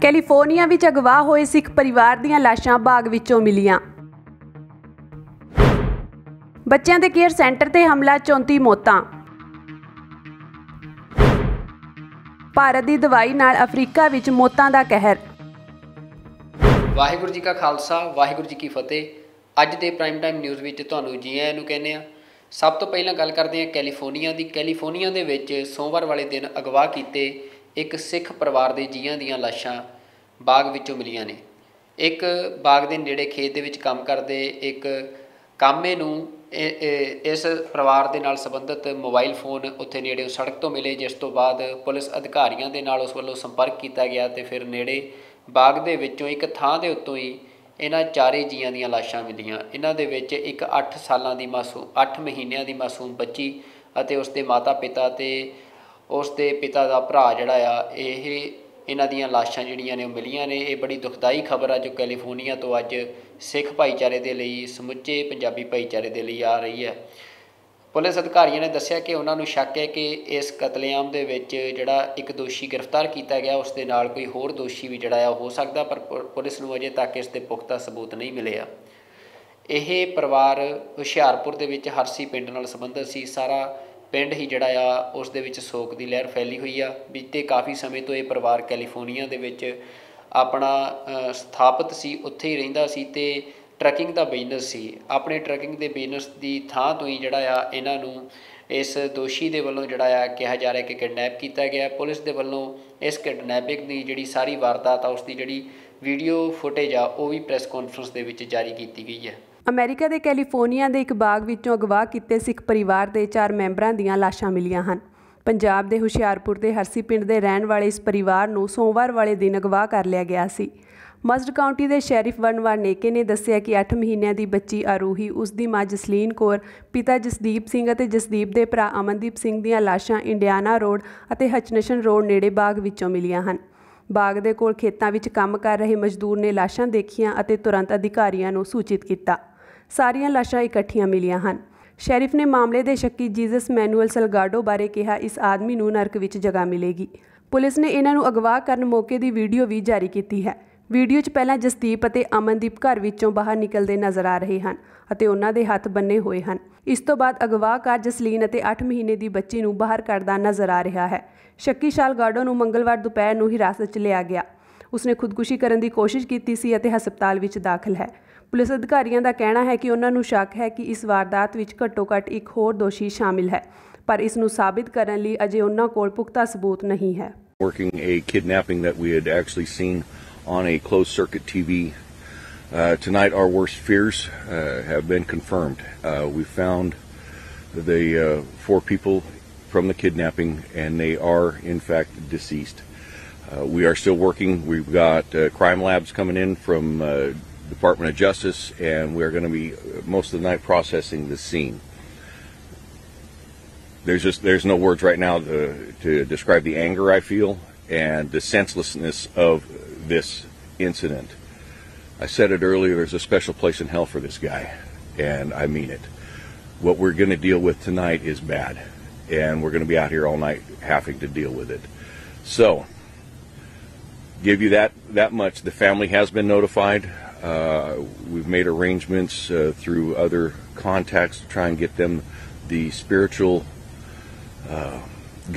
California ਵਿੱਚ ਅਗਵਾ ਹੋਏ ਸਿੱਖ ਪਰਿਵਾਰ ਦੀਆਂ ਲਾਸ਼ਾਂ ਬਾਗ ਵਿੱਚੋਂ ਮਿਲੀਆਂ। ਬੱਚਿਆਂ ਦੇ ਕੇਅਰ ਸੈਂਟਰ ਤੇ ਹਮਲਾ 34 ਮੌਤਾਂ। ਭਾਰਤ ਦੀ ਦਵਾਈ ਨਾਲ ਅਫਰੀਕਾ ਵਿੱਚ ਮੌਤਾਂ ਦਾ ਕਹਿਰ। ਵਾਹਿਗੁਰੂ ਜੀ ਕਾ ਖਾਲਸਾ ਵਾਹਿਗੁਰੂ ਜੀ ਕੀ ਫਤਿਹ। ਅੱਜ ਦੇ ਪ੍ਰਾਈਮ ਟਾਈਮ ਨਿਊਜ਼ ਵਿੱਚ ਤੁਹਾਨੂੰ ਜੀ ਆਇਆਂ ਨੂੰ ਕਹਿੰਦੇ ਆ। ਸਭ ਤੋਂ ਪਹਿਲਾਂ ਗੱਲ ਕਰਦੇ ਹਾਂ ਕੈਲੀਫੋਰਨੀਆ ਦੀ। ਕੈਲੀਫੋਰਨੀਆ ਦੇ ਵਿੱਚ ਸੋਮਵਾਰ ਵਾਲੇ ਦਿਨ ਅਗਵਾ ਕੀਤੇ ਇੱਕ ਸਿੱਖ ਪਰਿਵਾਰ ਦੇ ਜੀਆਂ ਦੀਆਂ ਲਾਸ਼ਾਂ ਬਾਗ ਵਿੱਚੋਂ ਮਿਲੀਆਂ ਨੇ। ਇੱਕ ਬਾਗ ਦੇ ਨੇੜੇ ਖੇਤ ਦੇ ਵਿੱਚ ਕੰਮ ਕਰਦੇ ਇੱਕ ਕਾਮੇ ਨੂੰ ਇਸ ਪਰਿਵਾਰ ਦੇ ਨਾਲ ਸੰਬੰਧਿਤ ਮੋਬਾਈਲ ਫੋਨ ਉੱਥੇ ਨੇੜੇ ਸੜਕ ਤੋਂ ਮਿਲੇ, ਜਿਸ ਤੋਂ ਬਾਅਦ ਪੁਲਿਸ ਅਧਿਕਾਰੀਆਂ ਦੇ ਨਾਲ ਉਸ ਵੱਲੋਂ ਸੰਪਰਕ ਕੀਤਾ ਗਿਆ ਤੇ ਫਿਰ ਨੇੜੇ ਬਾਗ ਦੇ ਵਿੱਚੋਂ ਇੱਕ ਥਾਂ ਦੇ ਉੱਤੋਂ ਹੀ ਇਹਨਾਂ ਚਾਰੇ ਜੀਆਂ ਦੀਆਂ ਲਾਸ਼ਾਂ ਮਿਲੀਆਂ। ਇਹਨਾਂ ਦੇ ਵਿੱਚ ਇੱਕ 8 ਸਾਲਾਂ ਦੀ ਮਾਸੂਮ 8 ਮਹੀਨਿਆਂ ਦੀ ਮਾਸੂਮ ਬੱਚੀ ਅਤੇ ਉਸ ਦੇ ਮਾਤਾ ਪਿਤਾ ਤੇ ਉਸ ਦੇ ਪਿਤਾ ਦਾ ਭਰਾ ਜਿਹੜਾ ਆ ਇਹ ਇਹਨਾਂ ਦੀਆਂ ਲਾਸ਼ਾਂ ਜਿਹੜੀਆਂ ਨੇ ਉਹ ਮਿਲੀਆਂ ਨੇ। ਇਹ ਬੜੀ ਦੁਖਦਾਈ ਖਬਰ ਆ ਜੋ ਕੈਲੀਫੋਰਨੀਆ ਤੋਂ ਅੱਜ ਸਿੱਖ ਭਾਈਚਾਰੇ ਦੇ ਲਈ ਸਮੁੱਚੇ ਪੰਜਾਬੀ ਭਾਈਚਾਰੇ ਦੇ ਲਈ ਆ ਰਹੀ ਹੈ। ਪੁਲਿਸ ਅਧਿਕਾਰੀਆਂ ਨੇ ਦੱਸਿਆ ਕਿ ਉਹਨਾਂ ਨੂੰ ਸ਼ੱਕ ਹੈ ਕਿ ਇਸ ਕਤਲੇਆਮ ਦੇ ਵਿੱਚ ਜਿਹੜਾ ਇੱਕ ਦੋਸ਼ੀ ਗ੍ਰਿਫਤਾਰ ਕੀਤਾ ਗਿਆ ਉਸ ਦੇ ਨਾਲ ਕੋਈ ਹੋਰ ਦੋਸ਼ੀ ਵੀ ਜਿਹੜਾ ਆ ਹੋ ਸਕਦਾ, ਪਰ ਪੁਲਿਸ ਨੂੰ ਅਜੇ ਤੱਕ ਇਸ ਦੇ ਪੁਖਤਾ ਸਬੂਤ ਨਹੀਂ ਮਿਲੇ ਆ। ਇਹ ਪਰਿਵਾਰ ਹੁਸ਼ਿਆਰਪੁਰ ਦੇ ਵਿੱਚ ਹਰਸੀ ਪਿੰਡ ਨਾਲ ਸੰਬੰਧਿਤ ਸੀ। ਸਾਰਾ ਪਿੰਡ ਹੀ ਜਿਹੜਾ ਆ ਉਸ ਦੇ ਵਿੱਚ ਸੋਗ ਦੀ ਲਹਿਰ ਫੈਲੀ ਹੋਈ ਆ। ਬੀਤੇ ਕਾਫੀ ਸਮੇਂ ਤੋਂ ਇਹ ਪਰਿਵਾਰ ਕੈਲੀਫੋਰਨੀਆ ਦੇ ਵਿੱਚ ਆਪਣਾ ਸਥਾਪਿਤ ਸੀ, ਉੱਥੇ ਹੀ ਰਹਿੰਦਾ ਸੀ ਤੇ ਟਰੈਕਿੰਗ ਦਾ ਬਿਜ਼ਨਸ ਸੀ। ਆਪਣੇ ਟਰੈਕਿੰਗ ਦੇ ਬਿਜ਼ਨਸ ਦੀ ਥਾਂ ਤੋਂ ਹੀ ਜਿਹੜਾ ਆ ਇਹਨਾਂ ਨੂੰ ਇਸ ਦੋਸ਼ੀ ਦੇ ਵੱਲੋਂ ਜਿਹੜਾ ਆ ਕਿਹਾ ਜਾ ਰਿਹਾ ਕਿ ਕਿਡਨੈਪ ਕੀਤਾ ਗਿਆ। ਪੁਲਿਸ ਦੇ ਵੱਲੋਂ ਇਸ ਕਿਡਨੈਪਿੰਗ ਦੀ ਜਿਹੜੀ ਸਾਰੀ ਵਾਰਦਾਤ ਆ ਉਸ ਦੀ ਜਿਹੜੀ ਵੀਡੀਓ ਫੁਟੇਜ ਆ ਉਹ ਵੀ ਪ੍ਰੈਸ ਕਾਨਫਰੰਸ ਦੇ ਵਿੱਚ ਜਾਰੀ ਕੀਤੀ ਗਈ ਹੈ। ਅਮਰੀਕਾ ਦੇ ਕੈਲੀਫੋਰਨੀਆ ਦੇ ਇੱਕ ਬਾਗ ਵਿੱਚੋਂ ਅਗਵਾ ਕੀਤੇ ਸਿੱਖ ਪਰਿਵਾਰ ਦੇ 4 ਮੈਂਬਰਾਂ ਦੀਆਂ ਲਾਸ਼ਾਂ ਮਿਲੀਆਂ ਹਨ। ਪੰਜਾਬ ਦੇ ਹੁਸ਼ਿਆਰਪੁਰ ਦੇ ਹਰਸੀ ਪਿੰਡ ਦੇ ਰਹਿਣ ਵਾਲੇ ਇਸ ਪਰਿਵਾਰ ਨੂੰ ਸੋਮਵਾਰ ਵਾਲੇ ਦਿਨ ਅਗਵਾ ਕਰ ਲਿਆ ਗਿਆ ਸੀ। ਮਸਡ ਕਾਉਂਟੀ ਦੇ ਸ਼ੈਰਿਫ ਵਨਵਾਰ ਨੇਕੇ ਨੇ ਦੱਸਿਆ ਕਿ 8 ਮਹੀਨਿਆਂ ਦੀ ਬੱਚੀ ਆਰੂਹੀ, ਉਸ ਦੀ ਮਾਂ ਜਸਲੀਨ ਕੌਰ, ਪਿਤਾ ਜਸਦੀਪ ਸਿੰਘ ਅਤੇ ਜਸਦੀਪ ਦੇ ਭਰਾ ਅਮਨਦੀਪ ਸਿੰਘ ਦੀਆਂ ਲਾਸ਼ਾਂ ਇੰਡੀਆਨਾ ਰੋਡ ਅਤੇ ਹਚਨਸ਼ਨ ਰੋਡ ਨੇੜੇ ਬਾਗ ਵਿੱਚੋਂ ਮਿਲੀਆਂ ਹਨ। ਬਾਗ ਦੇ ਕੋਲ ਖੇਤਾਂ ਵਿੱਚ ਕੰਮ ਕਰ ਰਹੇ ਮਜ਼ਦੂਰ ਨੇ ਲਾਸ਼ਾਂ ਦੇਖੀਆਂ ਅਤੇ ਤੁਰੰਤ ਅਧਿਕਾਰੀਆਂ ਨੂੰ ਸੂਚਿਤ ਕੀਤਾ। ਸਾਰੀਆਂ ਲਾਸ਼ਾਂ ਇਕੱਠੀਆਂ ਮਿਲੀਆਂ ਹਨ। ਸ਼ੈਰਿਫ ਨੇ ਮਾਮਲੇ ਦੇ ਸ਼ੱਕੀ ਜੀਜ਼ਸ ਮੈਨੂਅਲ ਸਲਗਾਡੋ ਬਾਰੇ ਕਿਹਾ, ਇਸ ਆਦਮੀ ਨੂੰ ਨਰਕ ਵਿੱਚ ਜਗ੍ਹਾ ਮਿਲੇਗੀ। ਪੁਲਿਸ ਨੇ ਇਹਨਾਂ ਨੂੰ ਅਗਵਾ ਕਰਨ ਮੌਕੇ ਦੀ ਵੀਡੀਓ ਵੀ ਜਾਰੀ ਕੀਤੀ ਹੈ। ਵੀਡੀਓ 'ਚ ਪਹਿਲਾਂ ਜਸਦੀਪ ਅਤੇ ਅਮਨਦੀਪ ਘਰ ਵਿੱਚੋਂ ਬਾਹਰ ਨਿਕਲਦੇ ਨਜ਼ਰ ਆ ਰਹੇ ਹਨ ਅਤੇ ਉਹਨਾਂ ਦੇ ਹੱਥ ਬੰਨੇ ਹੋਏ ਹਨ। ਇਸ ਤੋਂ ਬਾਅਦ ਅਗਵਾਕਾਰ ਜਸਲੀਨ ਅਤੇ 8 ਮਹੀਨੇ ਦੀ ਬੱਚੀ ਨੂੰ ਬਾਹਰ ਕੱਢਦਾ ਨਜ਼ਰ ਆ ਰਿਹਾ ਹੈ। ਸ਼ੱਕੀ ਸਾਲਗਾਡੋ ਨੂੰ ਮੰਗਲਵਾਰ ਦੁਪਹਿਰ ਨੂੰ ਹਿਰਾਸਤ 'ਚ ਲਿਆ ਗਿਆ। ਉਸਨੇ ਖੁਦਕੁਸ਼ੀ ਕਰਨ ਦੀ ਕੋਸ਼ਿਸ਼ ਕੀਤੀ ਸੀ ਅਤੇ ਹਸਪਤਾਲ ਵਿੱਚ ਦਾਖਲ ਹੈ। ਪੁਲਿਸ ਅਧਿਕਾਰੀਆਂ ਦਾ ਕਹਿਣਾ ਹੈ ਕਿ ਉਹਨਾਂ ਨੂੰ ਸ਼ੱਕ ਹੈ ਕਿ ਇਸ ਵਾਰਦਾਤ ਵਿੱਚ ਘੱਟੋ-ਘੱਟ ਇੱਕ ਹੋਰ ਦੋਸ਼ੀ ਸ਼ਾਮਿਲ ਹੈ, ਪਰ ਇਸ ਨੂੰ ਸਾਬਿਤ ਕਰਨ ਲਈ ਅਜੇ ਉਹਨਾਂ ਕੋਲ ਪੁਖਤਾ ਸਬੂਤ ਨਹੀਂ ਹੈ। Working a kidnapping that we had actually seen on a closed circuit TV tonight, our worst fears have been confirmed. We found the 4 people from the kidnapping and they are in fact deceased. We are still working. We've got crime labs coming in from Department of Justice, and we are going to be most of the night processing the scene. There's no words right now to describe the anger I feel and the senselessness of this incident. I said it earlier, there's a special place in hell for this guy, and I mean it. What we're going to deal with tonight is bad, and we're going to be out here all night having to deal with it. So, give you that much. The family has been notified. We've made arrangements through other contacts to try and get them the spiritual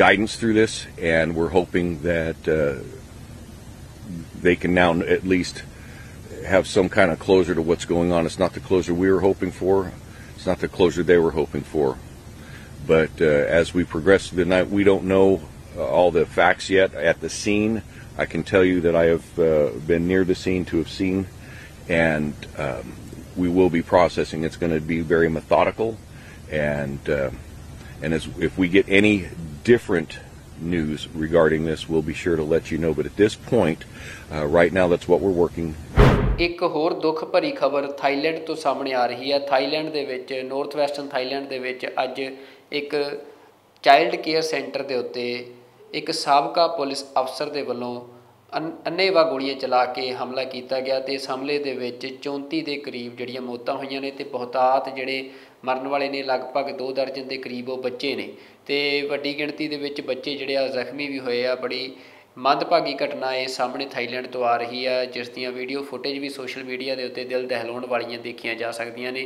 guidance through this, and we're hoping that they can now at least have some kind of closure to what's going on. It's not the closure we were hoping for. It's not the closure they were hoping for. But as we progress through the night, we don't know all the facts yet at the scene. I can tell you that I have been near the scene to have seen. And we will be processing. It's going to be very methodical, and as if we get any different news regarding this, we'll be sure to let you know. But at this point, right now, that's what we're working. ਇੱਕ ਹੋਰ ਦੁੱਖ ਭਰੀ ਖਬਰ Thailand ਤੋਂ ਸਾਹਮਣੇ ਆ ਰਹੀ ਹੈ। ਥਾਈਲੈਂਡ ਦੇ ਵਿੱਚ ਨਾਰਥ ਵੈਸਟਰਨ ਥਾਈਲੈਂਡ ਦੇ ਵਿੱਚ ਅੱਜ ਇੱਕ ਚਾਈਲਡ ਕੇਅਰ ਸੈਂਟਰ ਦੇ ਉੱਤੇ ਇੱਕ ਸਾਬਕਾ ਪੁਲਿਸ ਅਫਸਰ ਦੇ ਵੱਲੋਂ ਅੰਨ੍ਹੇਵਾਹ ਗੋਲੀਆਂ ਚਲਾ ਕੇ ਹਮਲਾ ਕੀਤਾ ਗਿਆ ਅਤੇ ਇਸ ਹਮਲੇ ਦੇ ਵਿੱਚ 34 ਦੇ ਕਰੀਬ ਜਿਹੜੀਆਂ ਮੌਤਾਂ ਹੋਈਆਂ ਨੇ ਅਤੇ ਬਹੁਤਾਤ ਜਿਹੜੇ ਮਰਨ ਵਾਲੇ ਨੇ ਲਗਭਗ 2 ਦਰਜਨ ਦੇ ਕਰੀਬ ਉਹ ਬੱਚੇ ਨੇ ਅਤੇ ਵੱਡੀ ਗਿਣਤੀ ਦੇ ਵਿੱਚ ਬੱਚੇ ਜਿਹੜੇ ਆ ਜ਼ਖਮੀ ਵੀ ਹੋਏ ਆ। ਬੜੀ ਮੰਦਭਾਗੀ घटना ये सामने थाईलैंड तो आ रही है जिस ਦੀਆਂ वीडियो फुटेज भी सोशल मीडिया के उत्ते दिल दहलाउण वालियां देखिया जा सकदियां ने।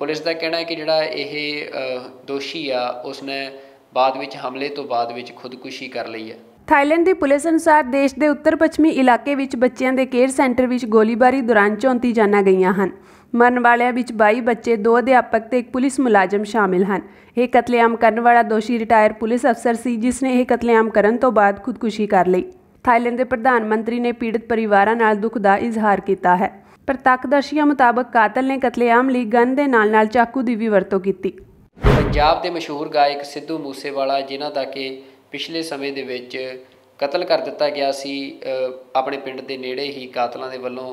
पुलिस का कहना है कि जिहड़ा यह दोषी आ उसने बाद विच हमले तो बाद विच खुदकुशी कर ली है। थाईलैंड की पुलिस अनुसार देश के उत्तर पश्चिमी इलाके विच बच्चों के केयर सेंटर विच गोलीबारी दौरान 34 जानां गईआं हन। मरण वालियां विच 22 बच्चे, 2 अध्यापक ते 1 पुलिस मुलाजम शामिल हैं। यह कतलेआम करने वाला दोषी रिटायर पुलिस अफसर सी जिसने यह कतलेआम करने तो बाद खुदकुशी कर ली। थाईलैंड के प्रधानमंत्री ने पीड़ित परिवारां नाल दुख का इजहार किया है। प्रत्यक्षदर्शियों मुताबक कातल ने कतलेआम लई गन दे नाल-नाल चाकू की भी वरतों की। पंजाब के मशहूर गायक सिद्धू मूसे वाला जिन्हां दा कि पिछले समय दे विच कतल कर दिता गया सी, अपने पिंड के नेड़े ही कातलों के वलों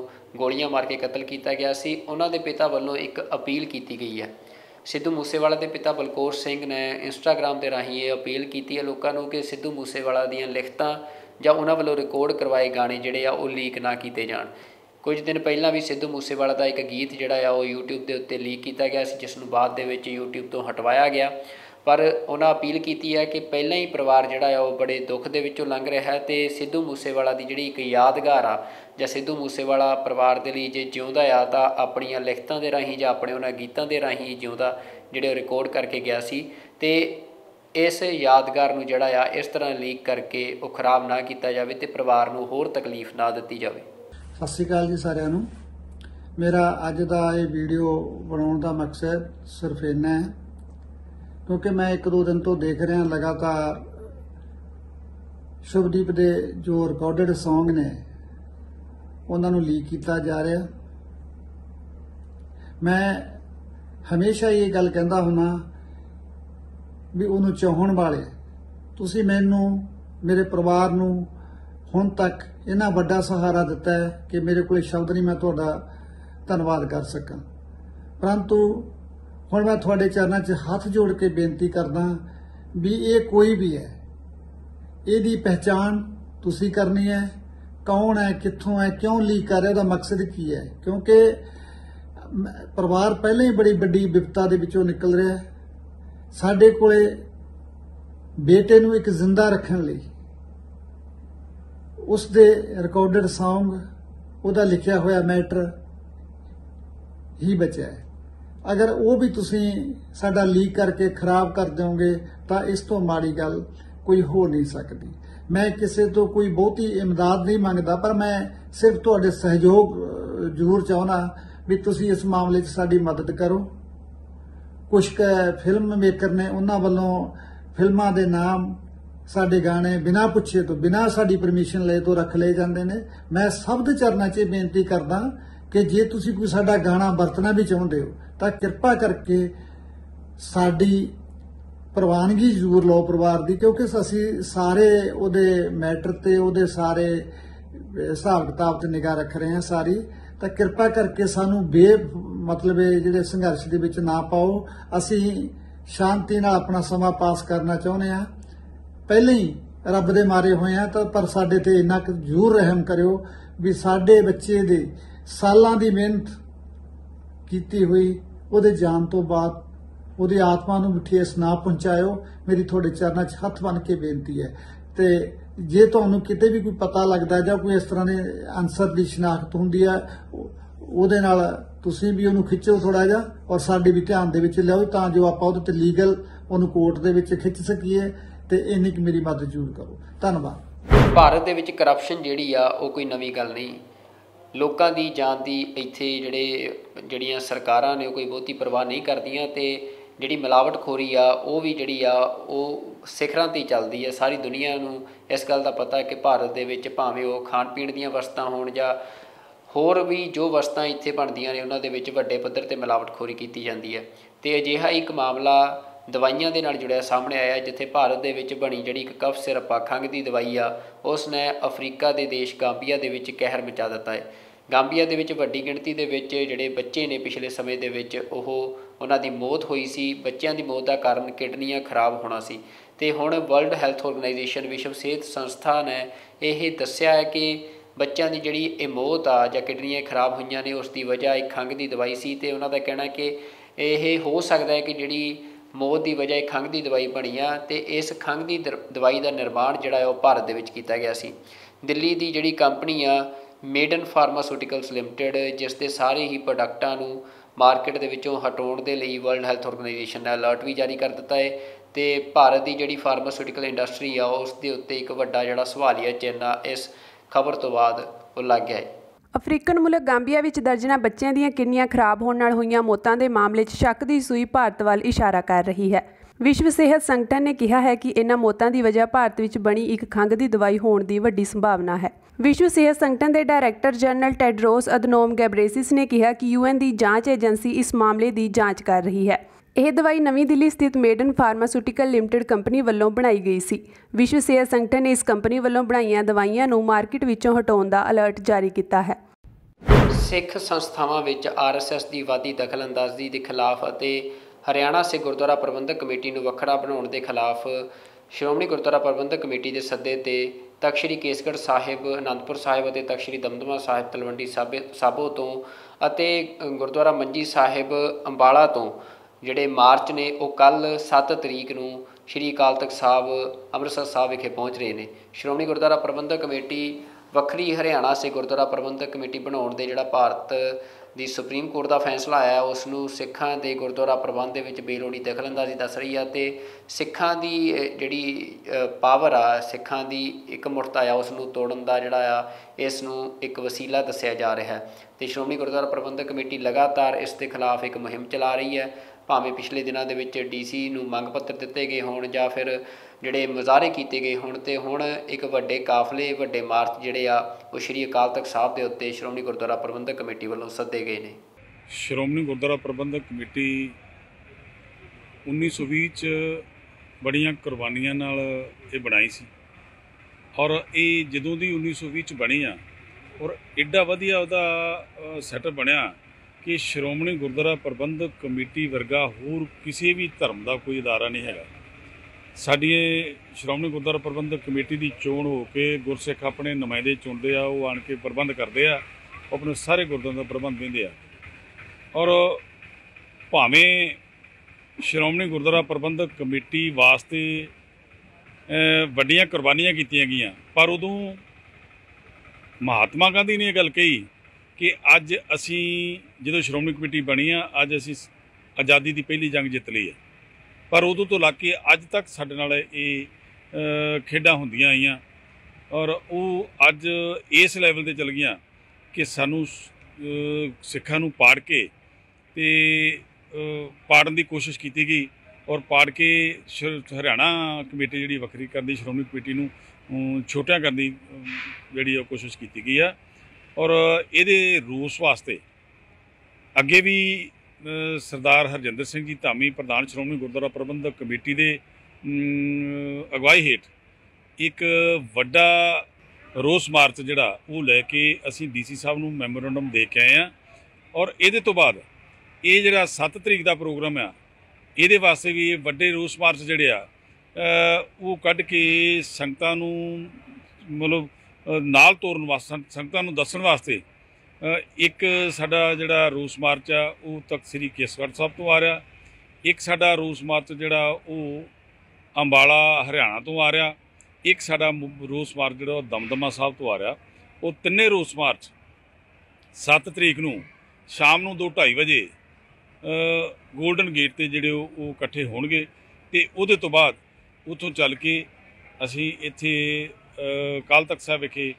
गोलियां मार के कतल किया गया सी। उन्हां दे पिता वलों एक अपील की गई है। सिद्धू मूसेवाला के पिता बलकौर सिंह ने इंस्टाग्राम के राही ये अपील की है लोगों को कि सिद्धू मूसेवाला दीआं लिखतां जां उन्हां वलों रिकॉर्ड करवाए गाने जिहड़े आ ओह लीक ना किए जाण। कुछ दिन पहला भी सिद्धू मूसेवाला का एक गीत जिहड़ा आ ओह यूट्यूब के उत्ते लीक किया गया सी जिस नूं बाद दे विच यूट्यूब तो हटवाया गया। पर उन्हें अपील की है कि पहला ही परिवार जिहड़ा है वो बड़े दुख दे विचों लंघ रहा है तो सिद्धू मूसेवाला की जिहड़ी एक यादगार आ जां सिद्धू मूसेवाला परिवार के लिए जे जिउंदा आ तां अपणियां लिखतां दे राहीं जां अपने उन्हां गीतां दे राहीं जिउंदा जिहड़े रिकॉर्ड करके गया सी ते इस यादगार नूं जिहड़ा आ इस तरह लीक करके उह खराब ना कीता जावे ते परिवार नूं होर तकलीफ ना दित्ती जावे। सत श्री अकाल जी सारिआं नूं। मेरा अज दा इह वीडियो बनाउण दा मकसद सिर्फ इन्ना है क्योंकि मैं एक दो दिन तो देख रहा लगातार शुभदीप के जो रिकॉर्डेड सॉन्ग ने उन्होंने लीक किया जा रहा। मैं हमेशा ये गल कहता हुन्ना भी उन्होंने चाहण वाले तुसीं मैनूं मेरे परिवार नूं हुण तक इन्ना वड्डा सहारा दिता है कि मेरे कोल शब्द नहीं मैं तुहाडा धन्नवाद कर सकां। परंतु हुण मैं तुहाडे चरणां 'च हथ जोड़ के बेनती करदा भी ये कोई भी है इहदी पहचान तुसीं करनी है, कौन है, कित्थों है, क्यों लीक कर रहा, मकसद की है। क्योंकि परिवार पहले ही बड़ी वड्डी विपता दे विचों निकल रहा है। साडे कोले बेटे नूं एक जिंदा रखण लई उस दे रिकॉर्डेड सॉन्ग उहदा लिखिया होया मैटर ही बचिया है। अगर वो भी तुसीं साडा लीक करके खराब कर दोगे तो इस तो माड़ी गल कोई हो नहीं सकती। मैं किसी तो कोई बहुती इमदाद नहीं मंगता पर मैं सिर्फ तुहाडे सहयोग जरूर चाहना भी तुसीं इस मामले 'च साडी मदद करो। कुछ फिल्म मेकर ने उन्हां वल्लों फिल्मां दे नाम साडे गाने बिना पुछे तो बिना साडी परमिशन लए तो रख लए जांदे ने। मैं सब दे चरणां 'च बेनती करदा कि जे तुसीं कोई साडा गाना वरतना भी चाहुंदे हो तां किरपा करके साडी प्रवानगी जरूर लो परिवार दी, क्योंकि असीं सारे उहदे मैटर ते उहदे सारे हिसाब किताब ते निगाह रख रहे हैं सारी। तां किरपा करके सानूं बे मतलब जिहड़े संघर्ष दे विच ना पाओ। असीं शांति नाल अपना समा पास करना चाहुंदे आ। पहले ही रब दे मारे होए आ तां पर साडे ते इन्ना जरूर रहम करियो भी साडे बच्चे दे सालां दी मेहनत ਕੀਤੀ ਹੋਈ ਉਹਦੇ ਜਾਣ ਤੋਂ ਬਾਅਦ ਉਹਦੀ ਆਤਮਾ ਨੂੰ ਠੇਸ ਨਾ ਪਹੁੰਚਾਇਓ। ਮੇਰੀ ਤੁਹਾਡੇ ਚਰਨਾਂ 'ਚ ਹੱਥ ਬੰਨ ਕੇ ਬੇਨਤੀ ਹੈ। ਤੇ ਜੇ ਤੁਹਾਨੂੰ ਕਿਤੇ ਵੀ ਕੋਈ ਪਤਾ ਲੱਗਦਾ ਜਾਂ ਕੋਈ ਇਸ ਤਰ੍ਹਾਂ ਦੇ ਅਨਸਰ ਦੀ ਸ਼ਨਾਖਤ ਹੁੰਦੀ ਹੈ ਉਹਦੇ ਨਾਲ ਤੁਸੀਂ ਵੀ ਉਹਨੂੰ ਖਿੱਚੋ ਥੋੜਾ ਜਿਹਾ ਔਰ ਸਾਡੇ ਵੀ ਧਿਆਨ ਦੇ ਵਿੱਚ ਲਿਆਓ ਤਾਂ ਜੋ ਆਪਾਂ ਉਹਦੇ ਤੇ ਲੀਗਲ ਉਹਨੂੰ ਕੋਰਟ ਦੇ ਵਿੱਚ ਖਿੱਚ ਸਕੀਏ। ਤੇ ਇੰਨੀ ਕਿ ਮੇਰੀ ਮਦਦ ਜ਼ਰੂਰ ਕਰੋ। ਧੰਨਵਾਦ। ਭਾਰਤ ਦੇ ਵਿੱਚ ਕਰਪਸ਼ਨ ਜਿਹੜੀ ਆ ਉਹ ਕੋਈ ਨਵੀਂ ਗੱਲ ਨਹੀਂ। लोगों की जान की इत्थे जिहड़ियां सरकारां ने कोई बहुती परवाह नहीं करदियां ते जिहड़ी मिलावटखोरी आ वो भी जिहड़ी आ वो सिखरां ते चलदी है। सारी दुनिया नूं इस गल दा पता है कि भारत दे विच भावें वो खाण पीण दीयां वस्तां होण जां होर भी जो वस्तां इत्थे बणदियां ने उन्हां दे विच वड्डे पद्धर ते मिलावटखोरी कीती जांदी है। ते अजिहा एक मामला दवाइयां दे नाल जुड़िया सामने आया जिथे भारत दे विच बनी जिहड़ी एक कफ सिरप आ खंघ दी दवाई आ उसने अफ्रीका दे देश गांबीआ दे विच कहर मचा दिता है। गांबीआ दे विच वड्डी गिणती दे विच जिहड़े बच्चे ने पिछले समय दे विच ओह उन्हां दी मौत होई सी। बच्चों की मौत का कारण किडनियां खराब होना सी ते हुण वर्ल्ड हैल्थ ऑर्गेनाइजेशन विश्व सेहत संस्था ने यह दस्सिआ है कि बच्चों की जिहड़ी इह मौत आ जां किडनियां खराब होईआं ने उसकी वजह एक खंघ की दवाई सी। ते उन्हां दा कहना कि यह हो सकदा है कि जिहड़ी मौत की वजह खंघ की दवाई बनी आ तो इस खंघ की दवाई का निर्माण जोड़ा है भारत के किया गया सी। दिल्ली की जी कंपनी आ मेडन फार्मास्यूटिकल्स लिमिटेड जिसके सारे ही प्रोडक्टा मार्केट के विचों हटाने के लिए वर्ल्ड हैल्थ ऑर्गेनाइजेशन ने अलर्ट भी जारी कर दिता है तो भारत की जी फार्मास्यूटिकल इंडस्ट्री आ उसके उत्ते एक वड्डा जिहड़ा सवालिया चिन्ह इस खबर तो बाद लग गया है। अफ्रीकन मुल्क गांबिया विच दर्जनां बच्चों दीयां किडनियां खराब होने नाल होईयां मौतां दे मामले च शक दी सूई भारत वाल इशारा कर रही है। विश्व सेहत संगठन ने कहा है कि इन्हां मौतां दी वजह भारत विच बनी एक खंघ दी दवाई होण दी वड्डी संभावना है। विश्व सेहत संगठन के director general Tedros Adhanom Ghebreyesus ने कहा कि UN की जाँच एजेंसी इस मामले की जाँच कर रही है। यह दवाई नवी दिल्ली स्थित मेडन फार्मास्यूटिकल लिमिटेड कंपनी वालों बनाई गई सी। विश्व सेहत संगठन ने इस कंपनी वालों बनाई दवाइयां नूं मार्केट विचों हटाने का अलर्ट जारी किया है। सिख संस्थावां विच RSS की वादी दखलअंदाजी के खिलाफ अते हरियाणा सिख गुरद्वारा प्रबंधक कमेटी नूं वखरा बनाने के खिलाफ श्रोमणी गुरद्वारा प्रबंधक कमेटी के सदे ते तख्त श्री केसगढ़ साहिब आनंदपुर साहिब और तख्त श्री दमदमा साहिब तलवंडी साबो तो गुरद्वारा मंजी साहिब अंबाला तो जिहड़े मार्च ने वो कल 7 तरीक नूं श्री अकाल तख्त साहब अमृतसर साहब विखे पहुँच रहे हैं। श्रोमणी गुरद्वारा प्रबंधक कमेटी वक्री हरियाणा से गुरद्वारा प्रबंधक कमेटी बनाने दे जिहड़ा भारत दी सुप्रीम कोर्ट का फैसला आया उसनूं सिखां दे गुरद्वारा प्रबंध दे विच बेलोड़ी दखलअंदाजी दस रही है ते सिखां दी जिहड़ी पावर आ सिखां दी एकमुरता आ उसनूं तोड़न दा जिहड़ा आ इसनूं एक वसीला दस्सिया जा रहा है ते श्रोमणी गुरद्वारा प्रबंधक कमेटी लगातार इस दे खिलाफ एक मुहिम चला रही है। भावें पिछले दिनों के DC नूं मंग पत्र दिते गए होण जां फिर जिहड़े मुजाहरे किए गए होण ते हुण एक वड्डे काफले वड्डे मार्च जिहड़े आ वो श्री अकाल तख्त साहब के उत्ते श्रोमणी गुरद्वारा प्रबंधक कमेटी वालों सदे गए ने। श्रोमणी गुरद्वारा प्रबंधक कमेटी 1920 च बड़ियां कुर्बानियां नाल ये बनाई सी और ये जदों दी 1920 च बणी आ और एडा वधिया उहदा सैटअप बनिया कि श्रोमणी गुरद्वारा प्रबंधक कमेटी वर्गा होर किसी भी धर्म का कोई अदारा नहीं है। साडी श्रोमणी गुरद्वारा प्रबंधक कमेटी की चोण हो के गुरसिख अपने नुमाइंदे चुनते आ वो आण के प्रबंध करते आ अपने सारे गुरद्वारा का प्रबंध लेंदे आ और भावें श्रोमणी गुरद्वारा प्रबंधक कमेटी वास्ते वड्डियां कुर्बानियां कीतियां गईयां पर उदों महात्मा गांधी ने यह गल कही कि अज असी जो श्रोमणी कमेटी बनी आ अज असी आज़ादी की पहली जंग जित ली है पर उदों तो लग के अज तक साडे नाल ये खेडां हुंदियां आईयां और वो अज इस लैवल ते चल गईयां कि सानू सिखां नू पाड़ के ते पाड़न की कोशिश की गई और पाड़ के हरियाणा कमेटी जिहड़ी वखरी करन दी श्रोमणी कमेटी नू छोटा करन दी जिहड़ी कोशिश की गई आ और ये रूस वास्ते अगे भी सरदार हरजिंदर सिंह जी धामी प्रधान श्रोमणी गुरद्वारा प्रबंधक कमेटी के अगवाई हेठ एक वड्डा रोस मार्च जिहड़ा वो लैके असी DC साहब नूं मैमोरेंडम दे के आए हैं और ये तो बाद ये जिहड़ा 7 तरीक का प्रोग्राम आ ये वास्ते भी वड्डे रोस मार्च जिहड़े आ वो कढ के संगतां नूं मतलब नाल तोरन वास्ते संगतां नूं दस्सण वास्ते एक साडा जिहड़ा रूस मार्च आ वो तख्त श्री केसगढ़ साहब तो आ रहा एक साडा रूस मार्च जिहड़ा वो अंबाला हरियाणा तो आ रहा एक साडा रूस मार्च जिहड़ा दमदमा साहब तो आ रहा वो तिन्ने रूस मार्च 7 तरीक नूं शाम नूं 2:30 बजे गोल्डन गेट ते जिहड़े वो इकट्ठे होणगे ते उहदे तो बाद उत्थों चल के असीं इत्थे अकाल तख्त साहब विखे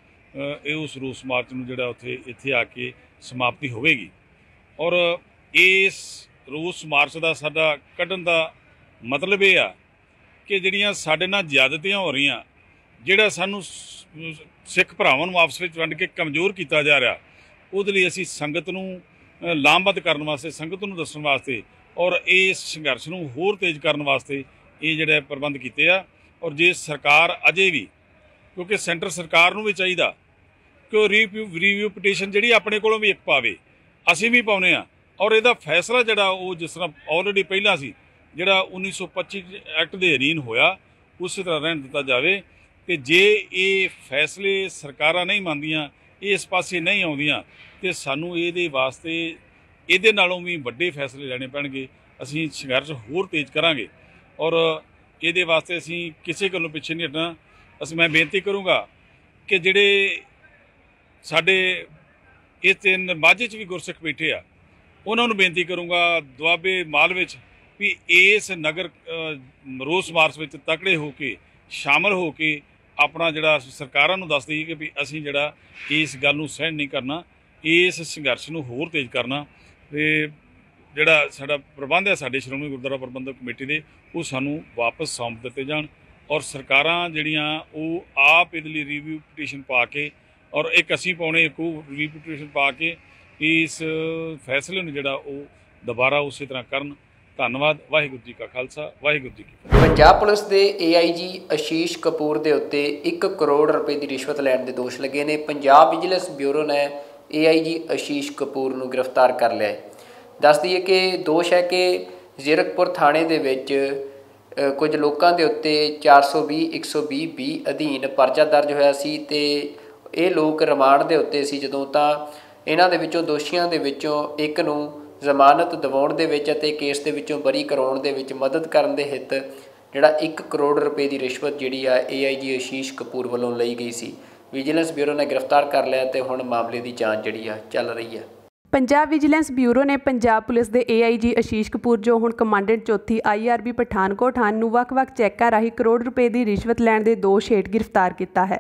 उस रूस मार्च में जोड़ा उत्थे आके समाप्ति होगी और इस रूस मार्च का साडा कढन का मतलब ये आ कि जिहड़ियां साडे नाल ज्यादतियां हो रही जिहड़ा सानू सिख भरावां नूं आपस विच वंड के कमज़ोर किया जा रहा उहदे लई असीं संगत नूं लामबद्ध करन वास्ते संगत नूं दस्सण वास्ते और इस संघर्ष नूं होर तेज़ करन वास्ते ये जिहड़े प्रबंध कीते आ और जे सरकार अजे भी क्योंकि सेंटर सरकार नूं भी चाहिए कि वो रिव्यू पटीशन जी अपने कोलों भी एक पावे असीं भी पाउने आ और इहदा फैसला जिहड़ा वो जिस तरह ऑलरेडी पहला सी जिहड़ा 1925 एक्ट के अधीन होया उस तरह रहन दिता जाए कि जे ये फैसले सरकारां नहीं मंदियां इस पासे नहीं आउंदियां ते सानूं इहदे वास्ते इहदे नालों भी वड्डे फैसले लैणे पैणगे ਅਸੀਂ ਸੰਘਰਸ਼ ਹੋਰ ਤੇਜ਼ ਕਰਾਂਗੇ ਔਰ ਇਹਦੇ ਵਾਸਤੇ ਅਸੀਂ ਕਿਸੇ ਕੋਲੋਂ ਪਿੱਛੇ ਨਹੀਂ ਹਟਣਾ। ਅਸੀਂ ਮੈਂ ਬੇਨਤੀ ਕਰੂੰਗਾ ਕਿ ਜਿਹੜੇ ਸਾਡੇ ਇਸ ਤਿੰਨ ਮਾਝੇ 'ਚ ਵੀ ਗੁਰਸਿੱਖ ਬੈਠੇ ਆ ਉਹਨਾਂ ਨੂੰ ਬੇਨਤੀ ਕਰੂੰਗਾ ਦੁਆਬੇ ਮਾਲ ਵਿੱਚ ਵੀ इस नगर रोस मार्च में तकड़े होकर शामिल होकर अपना जोड़ा सरकारों को दस दईए कि असी जोड़ा इस गल नूं सहन नहीं करना, इस संघर्ष में होर तेज करना। तो जोड़ा साडा प्रबंध है साडे श्रोमणी गुरुद्वारा प्रबंधक कमेटी दे वो सानू वापस सौंप दिते जाण और सरकारां जिहड़ियां वो आप इहदे लई रिव्यू पटीशन पा के और एक असी पाउने एक रिव्यू पटीशन पा के इस फैसले नूं जोड़ा वो दोबारा उसी तरह करन। धन्नवाद। वाहिगुरू जी का खालसा, वाहिगुरू जी की फतेह। पंजाब पुलिस के AIG आशीष कपूर के उत्ते 1 करोड़ रुपए की रिश्वत लैण के दोष लगे ने। पंजाब विजिलेंस ब्यूरो ने AIG आशीष कपूर को गिरफ्तार कर लिया है। दस दईए कि दोष है कि जीरकपुर थाने के विच कुछ लोगों के उत्ते 420/120B अधीन परचा दर्ज होया सी ते ये लोग रिमांड के उत्ते सी जदों तां इन्हां दे विचों दोषियों के विचों एक नूं ਜ਼ਮਾਨਤ ਦਿਵਾਉਣ ਦੇ ਵਿੱਚ ਅਤੇ ਕੇਸ ਦੇ ਵਿੱਚੋਂ ਬਰੀ ਕਰਾਉਣ ਦੇ ਵਿੱਚ ਮਦਦ ਕਰਨ ਦੇ ਹਿੱਤ ਜਿਹੜਾ 1 ਕਰੋੜ ਰੁਪਏ ਦੀ ਰਿਸ਼ਵਤ ਜਿਹੜੀ ਆ AIG ਆਸ਼ੀਸ਼ ਕਪੂਰ ਵੱਲੋਂ ਲਈ ਗਈ ਸੀ। ਵਿਜੀਲੈਂਸ ਬਿਊਰੋ ਨੇ ਗ੍ਰਿਫਤਾਰ ਕਰ ਲਿਆ ਤੇ ਹੁਣ ਮਾਮਲੇ ਦੀ ਜਾਂਚ ਜਿਹੜੀ ਆ ਚੱਲ ਰਹੀ ਆ। पंजाब विजिलेंस ब्यूरो ने पंजाब पुलिस के AIG आशीष कपूर जो हुण कमांडेंट चौथी IRB पठानकोट हैं नूं वख-वख चैकों राही करोड़ रुपए की रिश्वत लैण के दोष हेठ गिरफ़्तार किया है।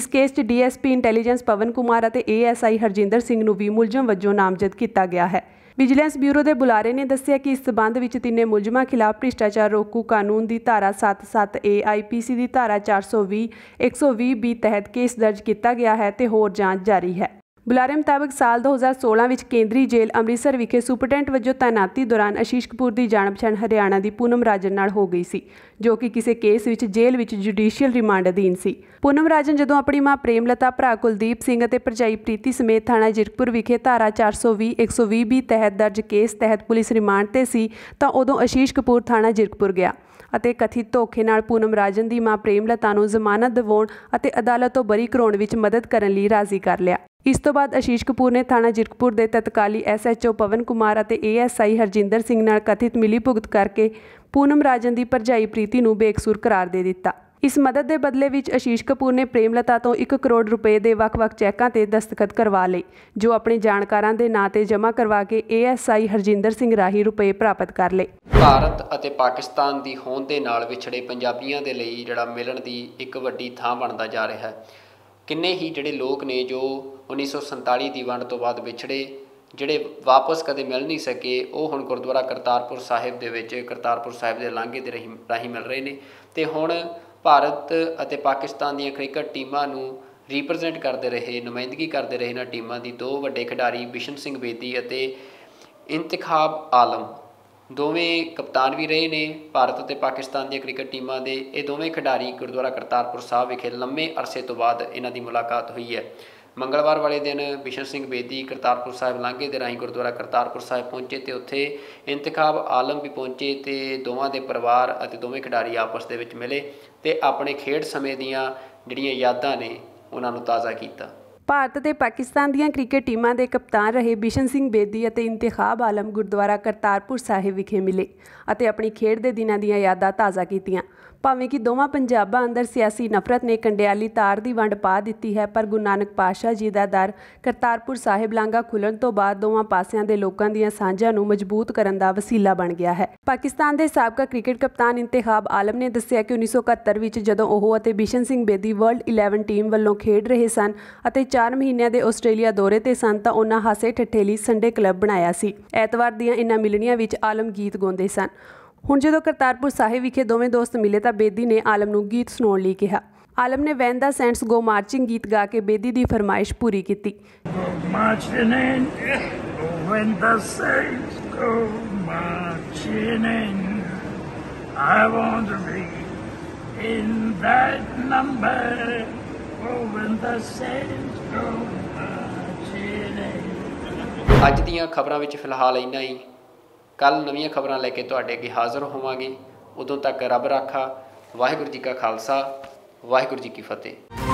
इस केस 'च DSP इंटैलीजेंस पवन कुमार और ASI हरजिंदर सिंह नूं भी मुलजम वजों नामजद किया गया है। विजिलेंस ब्यूरो के बुलारे ने दस्सिया कि इस संबंध में तिन्ने मुलजमान खिलाफ़ भ्रिष्टाचार रोकू कानून की धारा 77A IPC की धारा 420/120B तहत केस दर्ज किया गया है तो होर जांच जारी है। बुलारे मुताबिक साल 2016 में केंद्रीय जेल अमृतसर विखे सुपरटेंट वजों तैनाती दौरान आशीष कपूर की जाण पछाण हरियाणा की पूनम राजन नाल हो गई सी जो कि किसी केस विच जेल विच जुडिशियल रिमांड अधीन सी। पूनम राजन जदों अपनी माँ प्रेमलता, भरा कुलदीप सिंह अते भरजाई प्रीति समेत थाणा जीरकपुर विखे धारा 420/120B तहत दर्ज केस तहत पुलिस रिमांड ते सी तां उदों आशीष कपूर थाणा जीरकपुर गया अते कथित धोखे नाल पूनम राजन की माँ प्रेमलता नूं जमानत दिवाउण अते अदालत तों बरी कराउण विच मदद करन लई राज़ी कर लिया। इस तो बाद आशीष कपूर ने थाणा जीरकपुर के तत्काली SHO पवन कुमार और ASI हरजिंदर सिंह नाल कथित मिलीभुगत करके पूनम राजन की भरजाई प्रीति नूं बेकसूर करार दे दिता। इस मदद के बदले विच आशीष कपूर ने प्रेमलता तो 1 करोड़ रुपए के वख-वख चैकों पर दस्तखत करवा लए जो अपने जानकारां दे नां ते जमा करवा के ASI हरजिंदर सिंह राही रुपए प्राप्त कर लए। भारत अते पाकिस्तान की होंद दे नाल विछड़े पंजाबियों के लिए जिहड़ा मिलण की एक वड्डी थां बनदा जा रहा है। किन्ने ही जिहड़े लोग ने जो 1947 की वंड तो बाद विछड़े जिहड़े वापस कदे मिल नहीं सके वो हुण गुरद्वारा करतारपुर साहिब दे विच करतारपुर साहिब दे लांघे दे राही मिल रहे ने ते हुण भारत अते पाकिस्तान दी क्रिकेट टीमां नूं रिप्रजेंट करदे रहे नुमाइंदगी करदे रहे इन्हां टीमां दी दो वड्डे खिडारी बिशन सिंह बेदी अते इफ्तिखाब आलम दोवें कप्तान भी रहे ने। भारत अते पाकिस्तान दी क्रिकेट टीमां दे ये दोवें खिडारी गुरुद्वारा करतारपुर साहिब विखे लंबे अरसे तो बाद इन्हां दी मुलाकात हुई है। ਮੰਗਲਵਾਰ वाले दिन बिशन सिंह बेदी करतारपुर साहिब लांघे के राही गुरुद्वारा करतारपुर साहिब पहुँचे तो उत्थे इंतखाब आलम भी पहुँचे तो दोवां दे परिवार अते दोवें खिडारी आपस दे विच मिले तो अपने खेड समय दीयां जिहड़ियां यादां ने उन्हां नूं ताज़ा कीता। भारत ते पाकिस्तान दीयां क्रिकेट टीमां दे कप्तान रहे बिशन सिंह बेदी अते इंतखाब आलम गुरुद्वारा करतारपुर साहिब विखे मिले अते अपनी खेड दे दिनां दीयां यादां ताज़ा कीतीआं। भावें कि दोवां पंजाबां अंदर सियासी नफरत ने कंडियाली तार दी वंड पा दित्ती है पर गुरु नानक पातशाह जी दा दर करतारपुर साहिब लांघा खुलण तो बाद दोवां पासियां दे लोकां दीयां सांझां नूं मजबूत करन दा वसीला बन गया है। पाकिस्तान दे साबका क्रिकेट कप्तान इंतखाब आलम ने दस्सिया कि 1971 विच जदों ओह अते बिशन सिंह बेदी वर्ल्ड 11 टीम वल्लों खेड रहे सन अते 4 महीनिਆਂ ਦੇ ਆਸਟ੍ਰੇਲੀਆ ਦੌਰੇ ਤੇ ਸਨ ਤਾਂ ਉਹਨਾਂ ਹਾਸੇ ਠੱਠੇ ਲਈ ਸੰਡੇ ਕਲੱਬ ਬਣਾਇਆ ਸੀ। ਐਤਵਾਰ ਦੀਆਂ ਇਨ੍ਹਾਂ ਮਿਲਣੀਆਂ ਵਿੱਚ ਆਲਮ ਗੀਤ ਗਾਉਂਦੇ ਸਨ। हुण जदों करतारपुर साहिब विखे दोवें दोस्त मिले तो बेदी ने आलम नूं गीत सुनाउण लई कहा। आलम ने वैन दा सेंट्स गो मार्चिंग गीत गा के बेदी दी फरमाइश पूरी कीती। अज दीयां खबरां विच फिलहाल इन्ना ही। कल नवीं खबरां लैके तुहाडे अगे हाज़र होवांगे। उदों तक रब राखा। वाहिगुरू जी का खालसा, वाहिगुरू जी की फतेह।